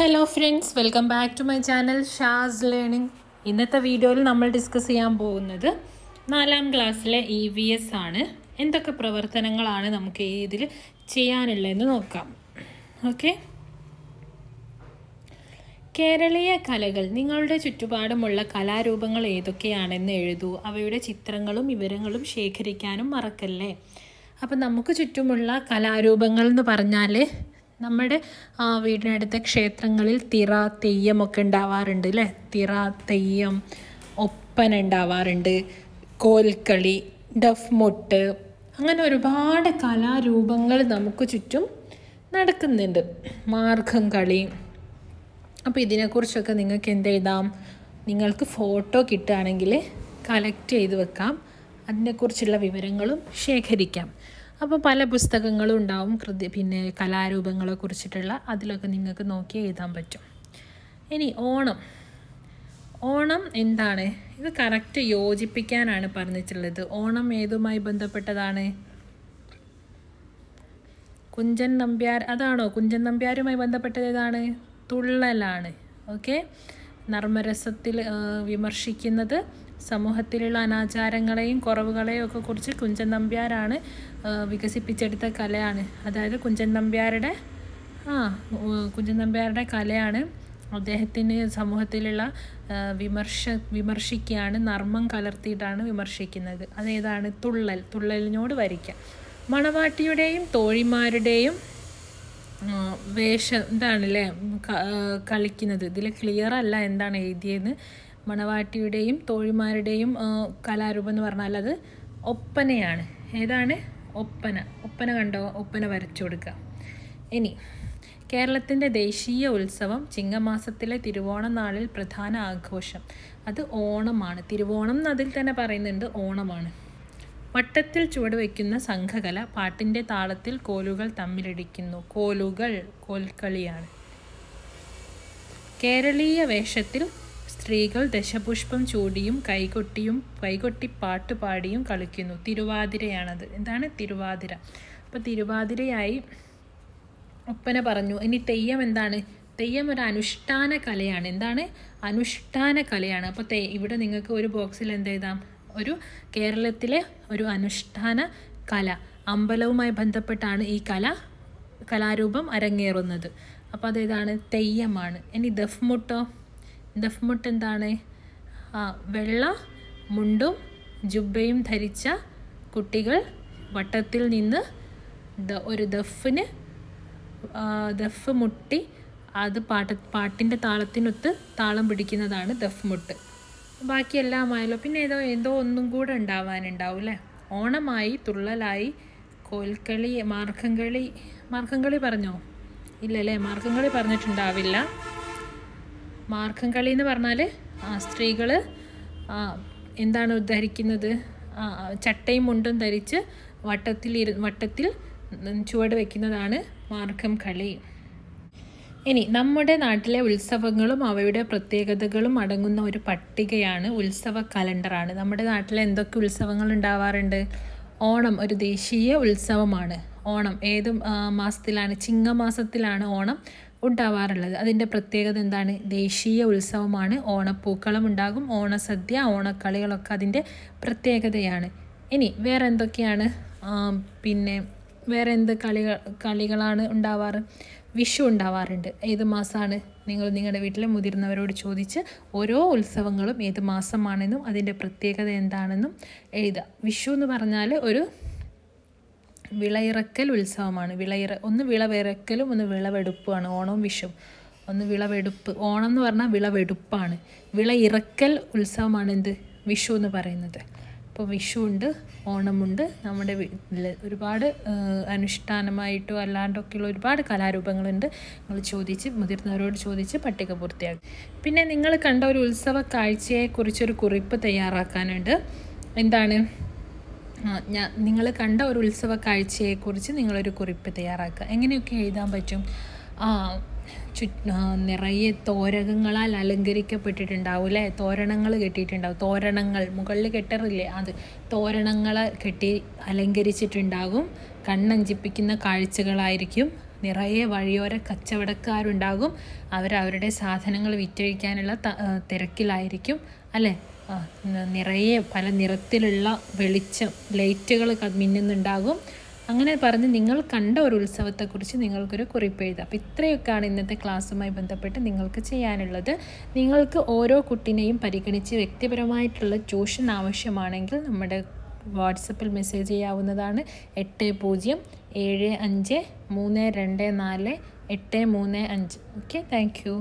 Hello friends welcome back to my channel Shaz learning ഇന്നത്തെ വീഡിയോയിൽ നമ്മൾ ഡിസ്കസ് ചെയ്യാൻ പോകുന്നത് നാലാം ക്ലാസ്സിലെ ഇവിഎസ് ആണ് എന്തൊക്കെ പ്രവർത്തനങ്ങളാണ് നമുക്ക് ഇതിൽ ചെയ്യാനുള്ളതെന്ന് നോക്കാം ഓക്കേ കേരളീയ കലകൾ നിങ്ങളുടെ ചുറ്റുപാടുമുള്ള കലാരൂപങ്ങൾ ഏതൊക്കെയാണെന്ന് എഴുതൂ അവയുടെ ചിത്രങ്ങളും വിവരങ്ങളും ശേഖരിക്കാനും മറക്കല്ലേ അപ്പോൾ നമുക്ക് ചുറ്റുമുള്ള കലാരൂപങ്ങൾ എന്ന് പറഞ്ഞാൽ നമ്മുടെ വീടിനടുത്ത ക്ഷേത്രങ്ങളിൽ തിറ തെയ്യമൊക്കെ ഉണ്ടാവാറുണ്ട് അല്ലേ തിറ തെയ്യം ഒപ്പന ഉണ്ടാവാറുണ്ട് കോൽക്കളി ഡഫ്മുട്ട് അങ്ങനെ ഒരുപാട് കലാരൂപങ്ങൾ നമുക്ക് ചുറ്റും നടക്കുന്നുണ്ട് മാർഗം കളി അപ്പോൾ ഇതിനെക്കുറിച്ചൊക്കെ നിങ്ങൾക്ക് എന്ത് എഴുതാം നിങ്ങൾക്ക് ഫോട്ടോ കിട്ടാണെങ്കിൽ കളക്ട് ചെയ്തു വെക്കാം അതിനെക്കുറിച്ചുള്ള വിവരങ്ങളും ശേഖരിക്കാം അപ്പോൾ പല പുസ്തകങ്ങളും ഉണ്ടാവും പിന്നെ കലാരൂപങ്ങളെ കുറിച്ചിട്ടുള്ള അതിലൊക്കെ നിങ്ങൾക്ക് നോക്കി എഴുതാൻ പറ്റും ഇനി ഓണം ഓണം എന്താണ് ഇത് കറക്റ്റ് യോജിപ്പിക്കാനാണ് പറഞ്ഞിട്ടുള്ളത് ഓണം ഏതുമായി ബന്ധപ്പെട്ടതാണ് കുഞ്ചൻ നമ്പ്യാർ അതാണോ കുഞ്ചൻ നമ്പ്യാരുമായി ബന്ധപ്പെട്ടത് ഏതാണ് തുള്ളലാണ് ഓക്കെ നർമ്മരസത്തിൽ വിമർശിക്കുന്നത് സമൂഹത്തിലുള്ള അനാചാരങ്ങളെയും കുറവുകളെയും ഒക്കെ കുറിച്ച് കുഞ്ചൻ നമ്പ്യാരാണ് വികസിപ്പിച്ചെടുത്ത കലയാണ് അതായത് കുഞ്ചൻ നമ്പ്യാരുടെ കലയാണ് അദ്ദേഹത്തിന് സമൂഹത്തിലുള്ള വിമർശിക്കുകയാണ് നർമ്മം കലർത്തിയിട്ടാണ് വിമർശിക്കുന്നത് അതേതാണ് തുള്ളലിനോട് വരിക്കുക മണവാട്ടിയുടെയും തോഴിമാരുടെയും വേഷം എന്താണല്ലേ കളിക്കുന്നത് ഇതിൽ ക്ലിയർ അല്ല എന്താണ് എഴുതിയെന്ന് മണവാട്ടിയുടെയും തോഴിമാരുടെയും കലാരൂപം എന്ന് പറഞ്ഞാൽ അത് ഒപ്പനയാണ് ഏതാണ് ഒപ്പന ഒപ്പന കണ്ടോ ഒപ്പന വരച്ചു കൊടുക്കുക ഇനി കേരളത്തിൻ്റെ ദേശീയ ഉത്സവം ചിങ്ങമാസത്തിലെ തിരുവോണം നാളിൽ പ്രധാന ആഘോഷം അത് ഓണമാണ് തിരുവോണം അതിൽ തന്നെ പറയുന്നുണ്ട് ഓണമാണ് വട്ടത്തിൽ ചുവട് വയ്ക്കുന്ന സംഘകല പാട്ടിൻ്റെ താളത്തിൽ കോലുകൾ തമ്മിലടിക്കുന്നു കോലുകൾ കോൽക്കളിയാണ് കേരളീയ വേഷത്തിൽ സ്ത്രീകൾ ദശപുഷ്പം ചൂടിയും കൈകൊട്ടി പാട്ടുപാടിയും കളിക്കുന്നു തിരുവാതിരയാണത് എന്താണ് തിരുവാതിര അപ്പോൾ തിരുവാതിരയായി ഒപ്പന പറഞ്ഞു ഇനി തെയ്യം എന്താണ് തെയ്യം ഒരു അനുഷ്ഠാന കലയാണ് എന്താണ് അനുഷ്ഠാന കലയാണ് അപ്പോൾ ഇവിടെ നിങ്ങൾക്ക് ഒരു ബോക്സിൽ എന്ത് എഴുതാം ഒരു കേരളത്തിലെ ഒരു അനുഷ്ഠാന കല അമ്പലവുമായി ബന്ധപ്പെട്ടാണ് ഈ കലാരൂപം അരങ്ങേറുന്നത് അപ്പോൾ അതേതാണ് തെയ്യമാണ് ഇനി ദഫ്മുട്ടോ ദഫ്മുട്ട് എന്താണ് വെള്ള മുണ്ടും ജുബയും ധരിച്ച കുട്ടികൾ വട്ടത്തിൽ നിന്ന് ഒരു ദഫ് മുട്ടി അത് പാട്ടിൻ്റെ താളത്തിനൊത്ത് താളം പിടിക്കുന്നതാണ് ദഫ്മുട്ട് ബാക്കി എല്ലാമായല്ലോ പിന്നെ എന്തോ ഒന്നും കൂടെ ഉണ്ടാവാനുണ്ടാവും അല്ലേ ഓണമായി തുള്ളലായി കോൽക്കളി മാർഗംകളി പറഞ്ഞോ ഇല്ലല്ലേ മാർഗംകളി പറഞ്ഞിട്ടുണ്ടാവില്ല മാർഗംകളി എന്ന് പറഞ്ഞാൽ സ്ത്രീകൾ എന്താണ് ധരിക്കുന്നത് ചട്ടയും മുണ്ടും ധരിച്ച് വട്ടത്തിൽ ചുവട് വയ്ക്കുന്നതാണ് മാർഗം കളി ഇനി നമ്മുടെ നാട്ടിലെ ഉത്സവങ്ങളും അവയുടെ പ്രത്യേകതകളും അടങ്ങുന്ന ഒരു പട്ടികയാണ് ഉത്സവ കലണ്ടറാണ് നമ്മുടെ നാട്ടിൽ എന്തൊക്കെ ഉത്സവങ്ങൾ ഉണ്ടാവാറുണ്ട് ഓണം ഒരു ദേശീയ ഉത്സവമാണ് ഓണം ഏത് മാസത്തിലാണ് ചിങ്ങമാസത്തിലാണ് ഓണം ഉണ്ടാവാറുള്ളത് അതിൻ്റെ പ്രത്യേകത എന്താണ് ദേശീയ ഉത്സവമാണ് ഓണപ്പൂക്കളം ഉണ്ടാകും ഓണസദ്യ ഓണക്കളികളൊക്കെ അതിൻ്റെ പ്രത്യേകതയാണ് ഇനി വേറെ എന്തൊക്കെയാണ് പിന്നെ വേറെ എന്ത് കളികളാണ് ഉണ്ടാവാറ് വിഷു ഉണ്ടാവാറുണ്ട് ഏത് മാസമാണ് നിങ്ങൾ നിങ്ങളുടെ വീട്ടിലെ മുതിർന്നവരോട് ചോദിച്ച് ഓരോ ഉത്സവങ്ങളും ഏത് മാസമാണെന്നും അതിൻ്റെ പ്രത്യേകത എന്താണെന്നും എഴുതുക വിഷു എന്ന് പറഞ്ഞാൽ ഒരു വിളയിറക്കൽ ഉത്സവമാണ് ഒന്ന് വിളവിറക്കലും ഒന്ന് വിളവെടുപ്പുമാണ് ഓണവും വിഷുവും ഒന്ന് വിളവെടുപ്പ് ഓണം എന്ന് പറഞ്ഞാൽ വിളവെടുപ്പാണ് വിളയിറക്കൽ ഉത്സവമാണ് എന്ത് വിഷു എന്ന് പറയുന്നത് അപ്പോൾ വിഷുവുണ്ട് ഓണമുണ്ട് നമ്മുടെ ഒരുപാട് അനുഷ്ഠാനമായിട്ടും അല്ലാണ്ടൊക്കെയുള്ള ഒരുപാട് കലാരൂപങ്ങളുണ്ട് നിങ്ങൾ മുതിർന്നവരോട് ചോദിച്ച് പട്ടിക പൂർത്തിയാക്കും പിന്നെ നിങ്ങൾ കണ്ട ഒരു ഉത്സവ കാഴ്ചയെക്കുറിച്ചൊരു കുറിപ്പ് തയ്യാറാക്കാനുണ്ട് എന്താണ് നിങ്ങൾ കണ്ട ഒരു ഉത്സവ കാഴ്ചയെക്കുറിച്ച് നിങ്ങളൊരു കുറിപ്പ് തയ്യാറാക്കുക എങ്ങനെയൊക്കെ എഴുതാൻ പറ്റും നിറയെ തോരണങ്ങളാൽ അലങ്കരിക്കപ്പെട്ടിട്ടുണ്ടാവും അല്ലേ തോരണങ്ങൾ കെട്ടിയിട്ടുണ്ടാവും തോരണങ്ങൾ മുകളിൽ കെട്ടറില്ലേ അത് തോരണങ്ങൾ കെട്ടി അലങ്കരിച്ചിട്ടുണ്ടാകും കണ്ണഞ്ചിപ്പിക്കുന്ന കാഴ്ചകളായിരിക്കും നിറയെ വഴിയോര കച്ചവടക്കാരുണ്ടാകും. അവരവരുടെ സാധനങ്ങൾ വിറ്റഴിക്കാനുള്ള തിരക്കിലായിരിക്കും അല്ലേ. നിറയെ പല നിറത്തിലുള്ള വെളിച്ചം ലൈറ്റുകൾ മിന്നുന്നുണ്ടാകും. അങ്ങനെ പറഞ്ഞ് നിങ്ങൾ കണ്ട ഒരു ഉത്സവത്തെക്കുറിച്ച് നിങ്ങൾക്കൊരു കുറിപ്പ് എഴുതാം. അപ്പോൾ ഇത്രയൊക്കെയാണ് ഇന്നത്തെ ക്ലാസ്സുമായി ബന്ധപ്പെട്ട് നിങ്ങൾക്ക് ചെയ്യാനുള്ളത്. നിങ്ങൾക്ക് ഓരോ കുട്ടിനെയും പരിഗണിച്ച് വ്യക്തിപരമായിട്ടുള്ള ട്യൂഷൻ ആവശ്യമാണെങ്കിൽ നമ്മുടെ വാട്സപ്പിൽ മെസ്സേജ് ചെയ്യാവുന്നതാണ്. 8075 324 835. Okay, thank U.